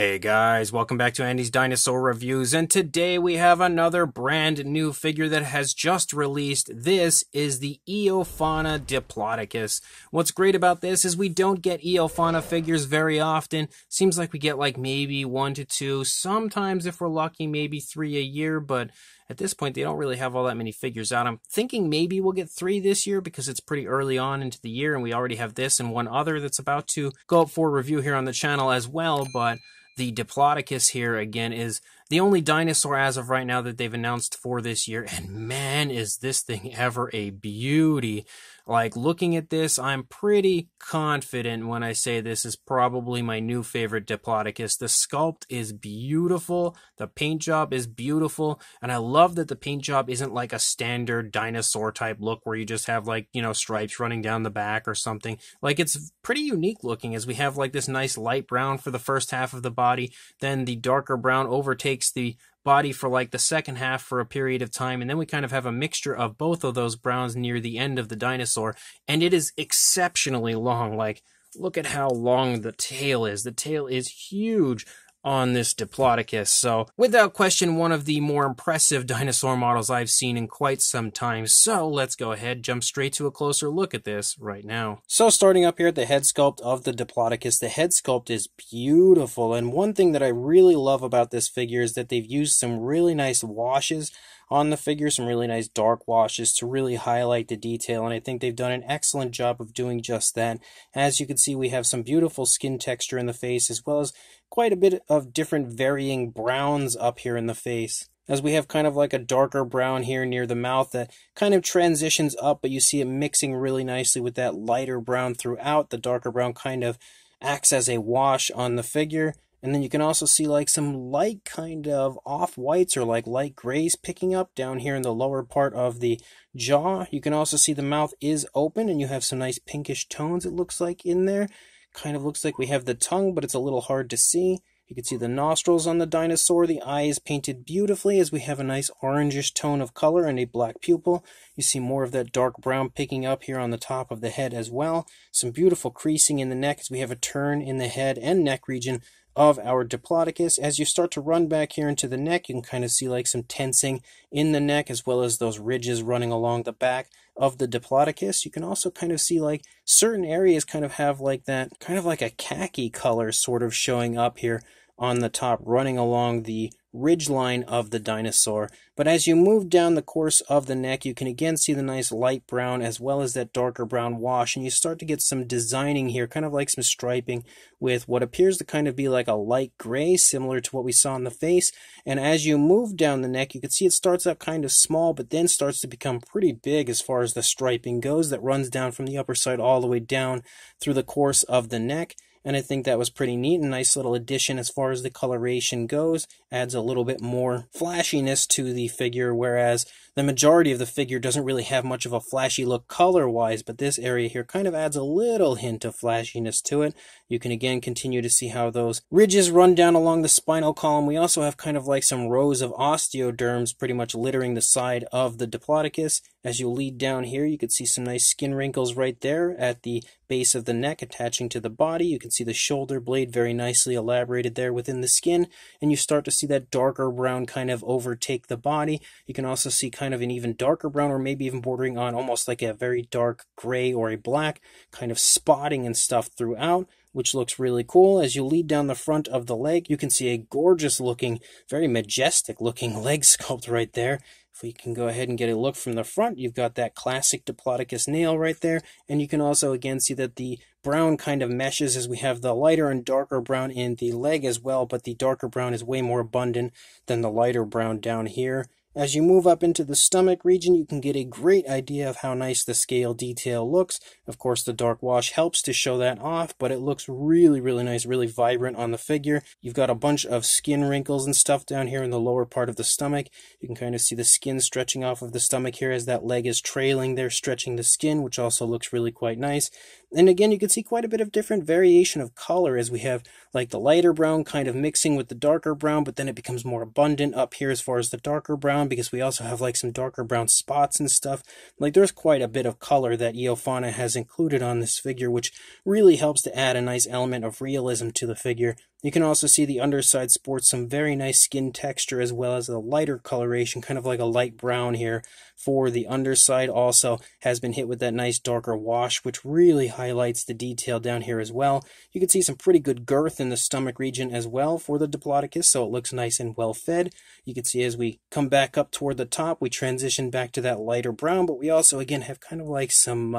Hey guys, welcome back to Andy's Dinosaur Reviews, and today we have another brand new figure that has just released. This is the Eofauna Diplodocus. What's great about this is we don't get Eofauna figures very often. Seems like we get like maybe 1 to 2, sometimes if we're lucky maybe 3 a year, but at this point they don't really have all that many figures out. I'm thinking maybe we'll get 3 this year because it's pretty early on into the year and we already have this and one other that's about to go up for review here on the channel as well, but the Diplodocus here, again, is the only dinosaur as of right now that they've announced for this year. And man, is this thing ever a beauty. Like, looking at this, I'm pretty confident when I say this is probably my new favorite Diplodocus. The sculpt is beautiful. The paint job is beautiful. And I love that the paint job isn't like a standard dinosaur type look where you just have like, you know, stripes running down the back or something. Like, it's pretty unique looking as we have like this nice light brown for the first half of the body. Then the darker brown overtakes the body for like the second half for a period of time, and then we kind of have a mixture of both of those browns near the end of the dinosaur, and it is exceptionally long. Like, look at how long the tail is. The tail is huge on this Diplodocus. So without question, one of the more impressive dinosaur models I've seen in quite some time. So let's go ahead, jump straight to a closer look at this right now. So starting up here at the head sculpt of the Diplodocus, the head sculpt is beautiful. And one thing that I really love about this figure is that they've used some really nice washes on the figure, some really nice dark washes to really highlight the detail, and I think they've done an excellent job of doing just that. As you can see, we have some beautiful skin texture in the face, as well as quite a bit of different varying browns up here in the face, as we have kind of like a darker brown here near the mouth that kind of transitions up, but you see it mixing really nicely with that lighter brown throughout. The darker brown kind of acts as a wash on the figure. And then you can also see like some light kind of off-whites or like light grays picking up down here in the lower part of the jaw. You can also see the mouth is open and you have some nice pinkish tones, it looks like, in there. Kind of looks like we have the tongue, but it's a little hard to see. You can see the nostrils on the dinosaur. The eye is painted beautifully as we have a nice orangish tone of color and a black pupil. You see more of that dark brown picking up here on the top of the head as well. Some beautiful creasing in the neck as we have a turn in the head and neck region of our Diplodocus. As you start to run back here into the neck, you can kind of see like some tensing in the neck, as well as those ridges running along the back of the Diplodocus. You can also kind of see like certain areas kind of have like that kind of like a khaki color sort of showing up here on the top, running along the ridge line of the dinosaur. But as you move down the course of the neck, you can again see the nice light brown as well as that darker brown wash, and you start to get some designing here, kind of like some striping with what appears to kind of be like a light gray, similar to what we saw in the face. And as you move down the neck, you can see it starts out kind of small, but then starts to become pretty big as far as the striping goes that runs down from the upper side all the way down through the course of the neck. And I think that was pretty neat, a nice little addition as far as the coloration goes. Adds a little bit more flashiness to the figure, whereas the majority of the figure doesn't really have much of a flashy look color-wise, but this area here kind of adds a little hint of flashiness to it. You can again continue to see how those ridges run down along the spinal column. We also have kind of like some rows of osteoderms pretty much littering the side of the Diplodocus. As you lead down here, you can see some nice skin wrinkles right there at the base of the neck attaching to the body. You can see the shoulder blade very nicely elaborated there within the skin, and you start to see that darker brown kind of overtake the body. You can also see kind of an even darker brown, or maybe even bordering on almost like a very dark gray or a black kind of spotting and stuff throughout, which looks really cool. As you lead down the front of the leg, you can see a gorgeous looking, very majestic looking leg sculpt right there. If we can go ahead and get a look from the front, you've got that classic Diplodocus nail right there. And you can also again see that the brown kind of meshes as we have the lighter and darker brown in the leg as well, but the darker brown is way more abundant than the lighter brown down here. As you move up into the stomach region, you can get a great idea of how nice the scale detail looks. Of course, the dark wash helps to show that off, but it looks really, really nice, really vibrant on the figure. You've got a bunch of skin wrinkles and stuff down here in the lower part of the stomach. You can kind of see the skin stretching off of the stomach here as that leg is trailing there, stretching the skin, which also looks really quite nice. And again, you can see quite a bit of different variation of color as we have like the lighter brown kind of mixing with the darker brown, but then it becomes more abundant up here as far as the darker brown, because we also have like some darker brown spots and stuff. Like, there's quite a bit of color that Eofauna has included on this figure, which really helps to add a nice element of realism to the figure. You can also see the underside sports some very nice skin texture as well as a lighter coloration, kind of like a light brown here for the underside. Also has been hit with that nice darker wash, which really highlights the detail down here as well. You can see some pretty good girth in the stomach region as well for the Diplodocus, so it looks nice and well fed. You can see as we come back up toward the top, we transition back to that lighter brown, but we also again have kind of like some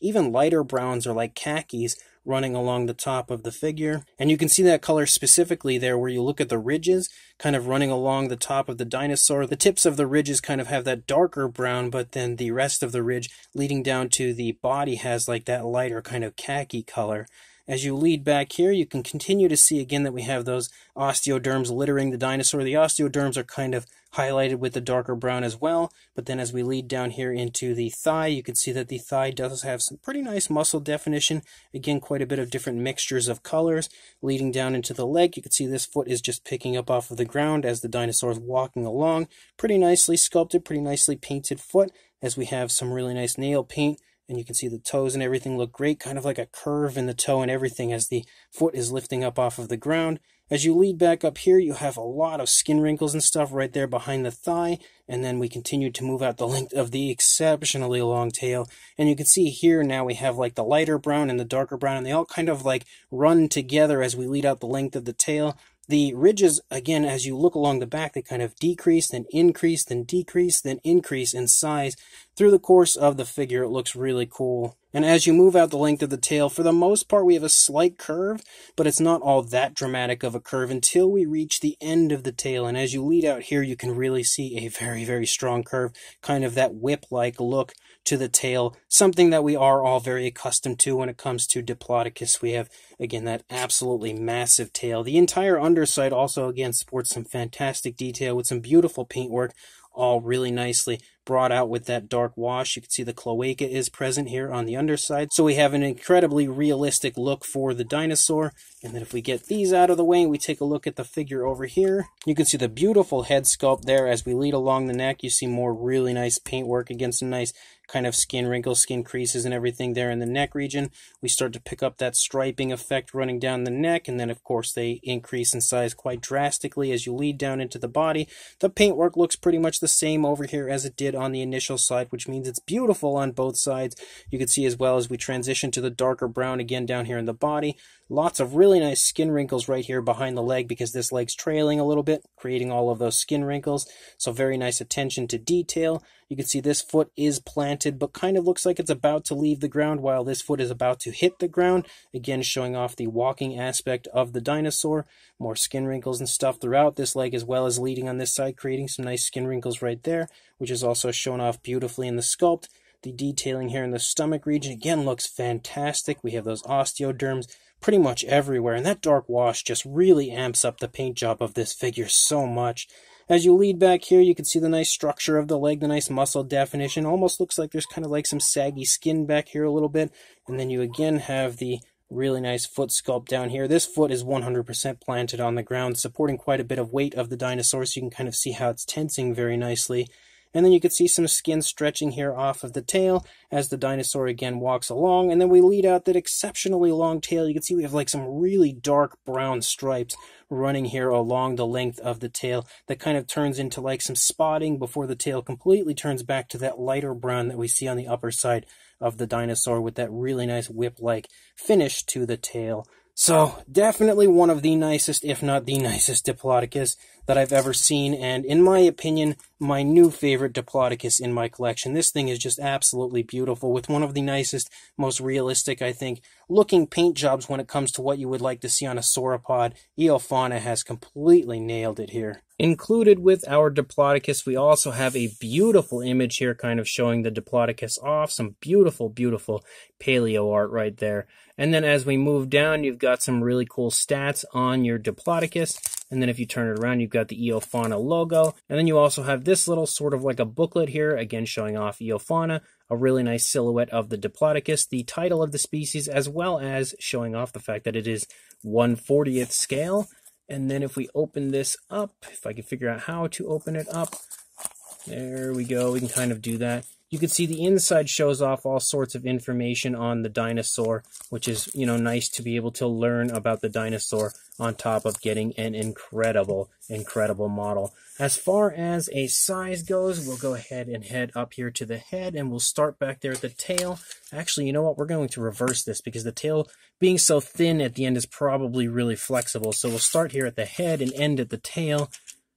even lighter browns or like khakis running along the top of the figure. And you can see that color specifically there where you look at the ridges kind of running along the top of the dinosaur. The tips of the ridges kind of have that darker brown, but then the rest of the ridge leading down to the body has like that lighter kind of khaki color. As you lead back here, you can continue to see again that we have those osteoderms littering the dinosaur. The osteoderms are kind of highlighted with the darker brown as well, but then as we lead down here into the thigh, you can see that the thigh does have some pretty nice muscle definition. Again, quite a bit of different mixtures of colors. Leading down into the leg, you can see this foot is just picking up off of the ground as the dinosaur is walking along. Pretty nicely sculpted, pretty nicely painted foot, as we have some really nice nail paint. And you can see the toes and everything look great, kind of like a curve in the toe and everything as the foot is lifting up off of the ground. As you lead back up here, you have a lot of skin wrinkles and stuff right there behind the thigh. And then we continue to move out the length of the exceptionally long tail. And you can see here now we have like the lighter brown and the darker brown, and they all kind of like run together as we lead out the length of the tail. The ridges, again, as you look along the back, they kind of decrease, then increase, then decrease, then increase in size. Through the course of the figure, it looks really cool. And as you move out the length of the tail, for the most part, we have a slight curve, but it's not all that dramatic of a curve until we reach the end of the tail. And as you lead out here, you can really see a very, very strong curve, kind of that whip-like look to the tail, something that we are all very accustomed to when it comes to Diplodocus. We have, again, that absolutely massive tail. The entire underside also, again, sports some fantastic detail with some beautiful paintwork, all really nicely brought out with that dark wash. You can see the cloaca is present here on the underside. So we have an incredibly realistic look for the dinosaur. And then if we get these out of the way and we take a look at the figure over here, you can see the beautiful head sculpt there. As we lead along the neck, you see more really nice paintwork against some nice kind of skin wrinkles, skin creases and everything there in the neck region. We start to pick up that striping effect running down the neck, and then of course they increase in size quite drastically as you lead down into the body. The paintwork looks pretty much the same over here as it did on the initial side, which means it's beautiful on both sides. You can see as well as we transition to the darker brown again down here in the body. Lots of really nice skin wrinkles right here behind the leg because this leg's trailing a little bit, creating all of those skin wrinkles. So very nice attention to detail. You can see this foot is planted, but kind of looks like it's about to leave the ground while this foot is about to hit the ground. Again, showing off the walking aspect of the dinosaur. More skin wrinkles and stuff throughout this leg as well as leading on this side, creating some nice skin wrinkles right there, which is also shown off beautifully in the sculpt. The detailing here in the stomach region again looks fantastic. We have those osteoderms pretty much everywhere, and that dark wash just really amps up the paint job of this figure so much. As you lead back here, you can see the nice structure of the leg, the nice muscle definition. Almost looks like there's kind of like some saggy skin back here a little bit, and then you again have the really nice foot sculpt down here. This foot is 100% planted on the ground, supporting quite a bit of weight of the dinosaur, so you can kind of see how it's tensing very nicely. And then you can see some skin stretching here off of the tail as the dinosaur again walks along. And then we lead out that exceptionally long tail. You can see we have like some really dark brown stripes running here along the length of the tail that kind of turns into like some spotting before the tail completely turns back to that lighter brown that we see on the upper side of the dinosaur with that really nice whip-like finish to the tail. So definitely one of the nicest, if not the nicest Diplodocus that I've ever seen, and in my opinion, my new favorite Diplodocus in my collection. This thing is just absolutely beautiful with one of the nicest, most realistic, I think, looking paint jobs when it comes to what you would like to see on a sauropod. Eofauna has completely nailed it here. Included with our Diplodocus, we also have a beautiful image here kind of showing the Diplodocus off. Some beautiful, beautiful paleo art right there. And then as we move down, you've got some really cool stats on your Diplodocus. And then if you turn it around, you've got the Eofauna logo. And then you also have this little sort of like a booklet here, again showing off Eofauna, a really nice silhouette of the Diplodocus, the title of the species, as well as showing off the fact that it is 1/40th scale. And then if we open this up, if I can figure out how to open it up, there we go. We can kind of do that. You can see the inside shows off all sorts of information on the dinosaur, which is, you know, nice to be able to learn about the dinosaur on top of getting an incredible model. As far as a size goes, we'll go ahead and head up here to the head, and we'll start back there at the tail. Actually, you know what? We're going to reverse this because the tail being so thin at the end is probably really flexible. So we'll start here at the head and end at the tail.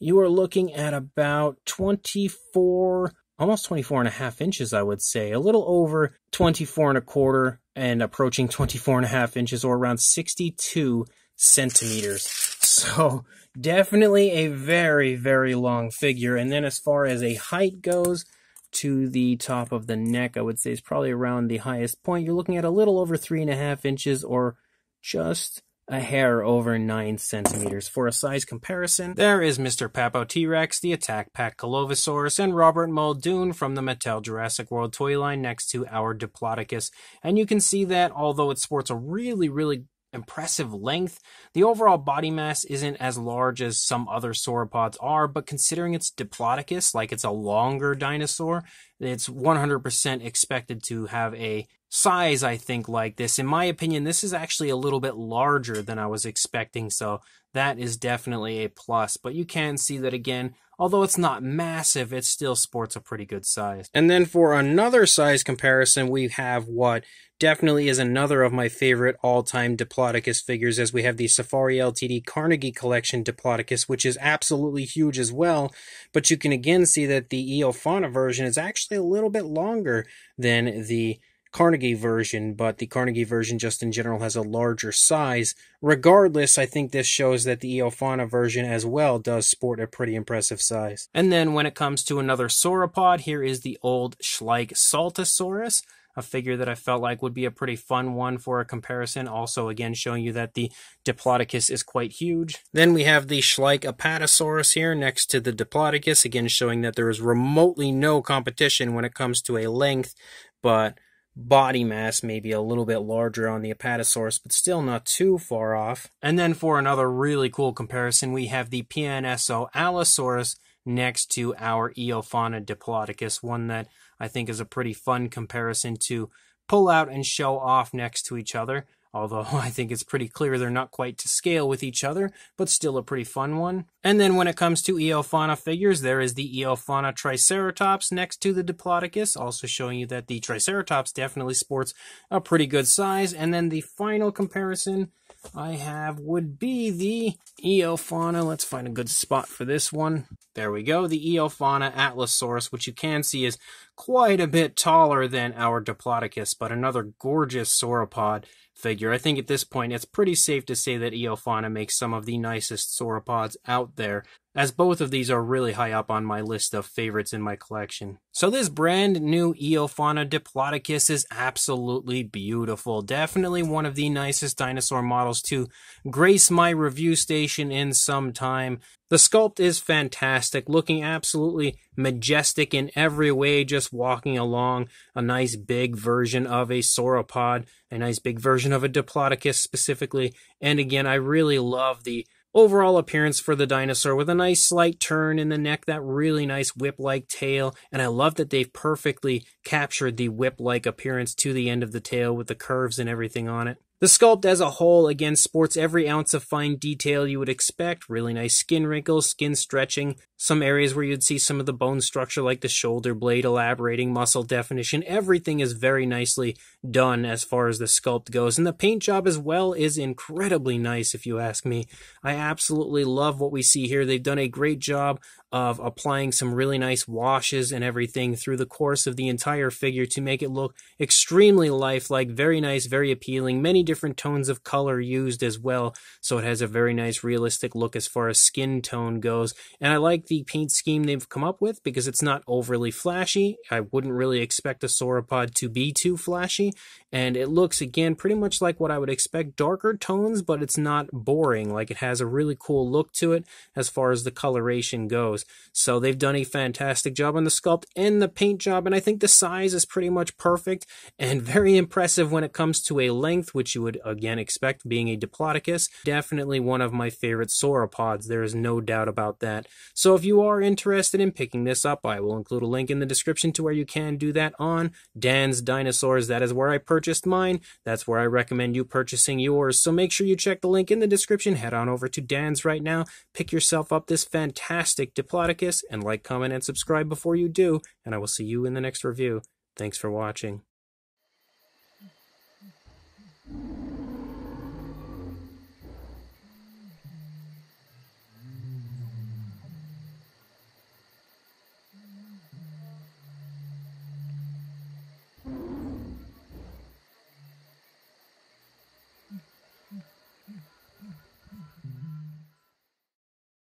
You are looking at about 24... almost 24.5 inches, I would say, a little over 24.25 and approaching 24.5 inches, or around 62 centimeters. So definitely a very, very long figure. And then as far as a height goes to the top of the neck, I would say it's probably around the highest point. You're looking at a little over 3.5 inches, or just a hair over 9 centimeters. For a size comparison, there is Mr. Papo T-Rex, the Attack Pack Colovosaurus, and Robert Muldoon from the Mattel Jurassic World toy line next to our Diplodocus. And you can see that although it sports a really, really impressive length, the overall body mass isn't as large as some other sauropods are, but considering it's Diplodocus, like it's a longer dinosaur, it's 100% expected to have a size, I think, like this. In my opinion, this is actually a little bit larger than I was expecting, so that is definitely a plus. But you can see that, again, although it's not massive, it still sports a pretty good size. And then for another size comparison, we have what definitely is another of my favorite all-time Diplodocus figures, as we have the Safari LTD Carnegie Collection Diplodocus, which is absolutely huge as well. But you can again see that the Eofauna version is actually a little bit longer than the Carnegie version, but the Carnegie version just in general has a larger size. Regardless, I think this shows that the Eofauna version as well does sport a pretty impressive size. And then when it comes to another sauropod, here is the old Schleich Saltasaurus, a figure that I felt like would be a pretty fun one for a comparison. Also, again, showing you that the Diplodocus is quite huge. Then we have the Schleich Apatosaurus here next to the Diplodocus, again showing that there is remotely no competition when it comes to a length, but body mass may be a little bit larger on the Apatosaurus, but still not too far off. And then for another really cool comparison, we have the PNSO Allosaurus next to our Eofauna Diplodocus, one that I think is a pretty fun comparison to pull out and show off next to each other, although I think it's pretty clear they're not quite to scale with each other, but still a pretty fun one. And then when it comes to Eofauna figures, there is the Eofauna Triceratops next to the Diplodocus, also showing you that the Triceratops definitely sports a pretty good size. And then the final comparison I have would be the Eofauna. Let's find a good spot for this one. There we go. The Eofauna Atlasaurus, which you can see is quite a bit taller than our Diplodocus, but another gorgeous sauropod figure. I think at this point it's pretty safe to say that Eofauna makes some of the nicest sauropods out there, as both of these are really high up on my list of favorites in my collection. So this brand new Eofauna Diplodocus is absolutely beautiful. Definitely one of the nicest dinosaur models to grace my review station in some time. The sculpt is fantastic, looking absolutely majestic in every way, just walking along. A nice big version of a sauropod, a nice big version of a Diplodocus specifically. And again, I really love the overall appearance for the dinosaur, with a nice slight turn in the neck, that really nice whip-like tail, and I love that they've perfectly captured the whip-like appearance to the end of the tail with the curves and everything on it. The sculpt as a whole, again, sports every ounce of fine detail you would expect. Really nice skin wrinkles, skin stretching, some areas where you'd see some of the bone structure like the shoulder blade elaborating, muscle definition. Everything is very nicely done as far as the sculpt goes. And the paint job as well is incredibly nice, if you ask me. I absolutely love what we see here. They've done a great job of applying some really nice washes and everything through the course of the entire figure to make it look extremely lifelike, very nice, very appealing. Many different tones of color used as well, so it has a very nice realistic look as far as skin tone goes. And I like the paint scheme they've come up with because it's not overly flashy. I wouldn't really expect a sauropod to be too flashy, and it looks, again, pretty much like what I would expect, darker tones, but it's not boring. Like, it has a really cool look to it as far as the coloration goes. So they've done a fantastic job on the sculpt and the paint job, and I think the size is pretty much perfect and very impressive when it comes to a length, which you would again expect being a Diplodocus. Definitely one of my favorite sauropods, there is no doubt about that. So if if you are interested in picking this up, I will include a link in the description to where you can do that on Dan's Dinosaurs. That is where I purchased mine. That's where I recommend you purchasing yours. So make sure you check the link in the description. Head on over to Dan's right now. Pick yourself up this fantastic Diplodocus, and like, comment, and subscribe before you do. And I will see you in the next review. Thanks for watching.